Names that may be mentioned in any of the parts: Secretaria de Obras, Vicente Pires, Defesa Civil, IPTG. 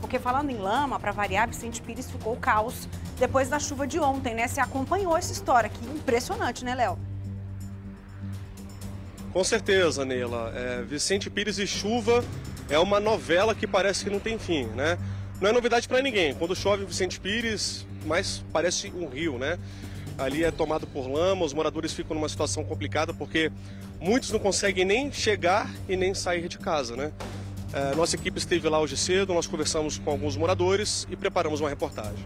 Porque falando em lama, para variar, Vicente Pires ficou caos depois da chuva de ontem, né? Você acompanhou essa história, que impressionante, né, Léo? Com certeza, Neila. Vicente Pires e chuva é uma novela que parece que não tem fim, né? Não é novidade para ninguém. Quando chove Vicente Pires, mas parece um rio, né? Ali é tomado por lama, os moradores ficam numa situação complicada porque muitos não conseguem nem chegar e nem sair de casa, né? Nossa equipe esteve lá hoje cedo, nós conversamos com alguns moradores e preparamos uma reportagem.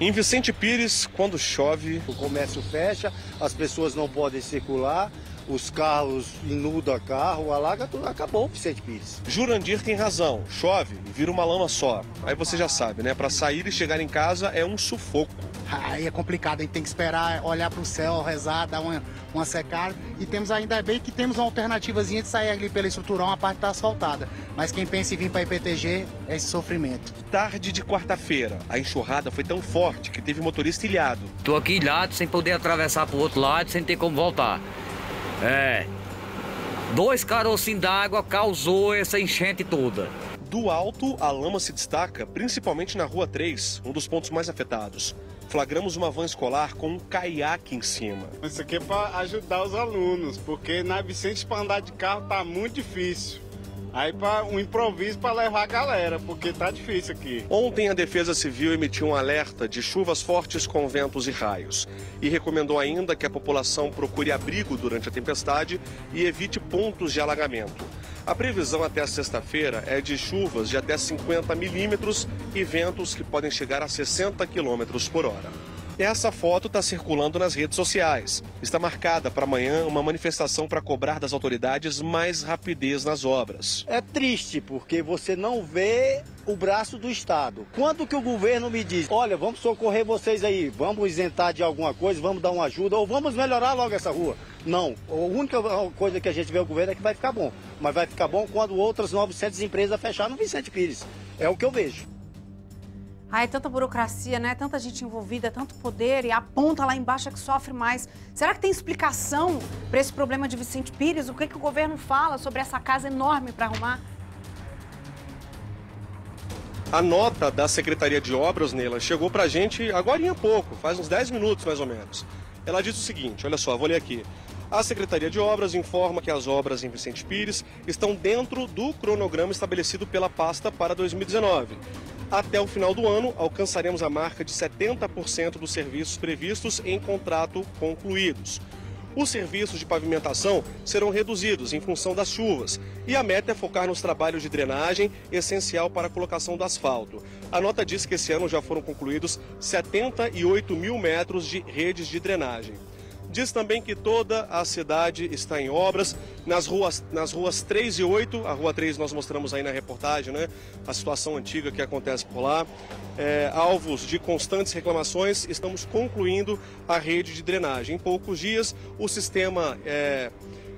Em Vicente Pires, quando chove... O comércio fecha, as pessoas não podem circular, os carros inundam carro, alaga tudo, acabou Vicente Pires. Jurandir tem razão, chove e vira uma lama só. Aí você já sabe, né? Para sair e chegar em casa é um sufoco. Aí é complicado, a gente tem que esperar, olhar para o céu, rezar, dar uma secada. E temos ainda bem que temos uma alternativazinha de sair ali pela estrutura, uma parte está asfaltada. Mas quem pensa em vir para a IPTG é esse sofrimento. Tarde de quarta-feira, a enxurrada foi tão forte que teve motorista ilhado. Estou aqui ilhado, sem poder atravessar para o outro lado, sem ter como voltar. Dois carocinhos d'água causou essa enchente toda. Do alto, a lama se destaca, principalmente na Rua 3, um dos pontos mais afetados. Flagramos uma van escolar com um caiaque em cima. Isso aqui é para ajudar os alunos, porque na Vicente para andar de carro tá muito difícil. Aí para um improviso para levar a galera, porque tá difícil aqui. Ontem a Defesa Civil emitiu um alerta de chuvas fortes com ventos e raios e recomendou ainda que a população procure abrigo durante a tempestade e evite pontos de alagamento. A previsão até a sexta-feira é de chuvas de até 50 milímetros e ventos que podem chegar a 60 quilômetros por hora. Essa foto está circulando nas redes sociais. Está marcada para amanhã uma manifestação para cobrar das autoridades mais rapidez nas obras. É triste porque você não vê o braço do Estado. Quando que o governo me diz, olha, vamos socorrer vocês aí, vamos isentar de alguma coisa, vamos dar uma ajuda ou vamos melhorar logo essa rua. Não, a única coisa que a gente vê o governo é que vai ficar bom. Mas vai ficar bom quando outras 900 empresas fecharam no Vicente Pires. É o que eu vejo. Ai, tanta burocracia, né? Tanta gente envolvida, tanto poder e a ponta lá embaixo é que sofre mais. Será que tem explicação para esse problema de Vicente Pires? O que que o governo fala sobre essa casa enorme para arrumar? A nota da Secretaria de Obras, Neila, chegou para a gente agorinha há pouco, faz uns 10 minutos mais ou menos. Ela diz o seguinte, olha só, vou ler aqui. A Secretaria de Obras informa que as obras em Vicente Pires estão dentro do cronograma estabelecido pela pasta para 2019. Até o final do ano, alcançaremos a marca de 70% dos serviços previstos em contrato concluídos. Os serviços de pavimentação serão reduzidos em função das chuvas e a meta é focar nos trabalhos de drenagem, essencial para a colocação do asfalto. A nota diz que esse ano já foram concluídos 78 mil metros de redes de drenagem. Diz também que toda a cidade está em obras, nas ruas 3 e 8, a Rua 3 nós mostramos aí na reportagem, né? A situação antiga que acontece por lá. Alvos de constantes reclamações, estamos concluindo a rede de drenagem. Em poucos dias o sistema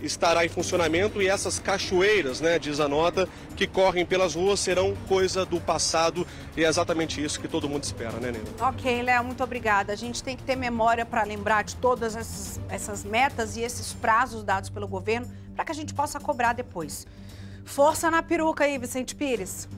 estará em funcionamento e essas cachoeiras, né, diz a nota, que correm pelas ruas serão coisa do passado e é exatamente isso que todo mundo espera, né, Neila? Ok, Léo, muito obrigada. A gente tem que ter memória para lembrar de todas essas metas e esses prazos dados pelo governo para que a gente possa cobrar depois. Força na peruca aí, Vicente Pires.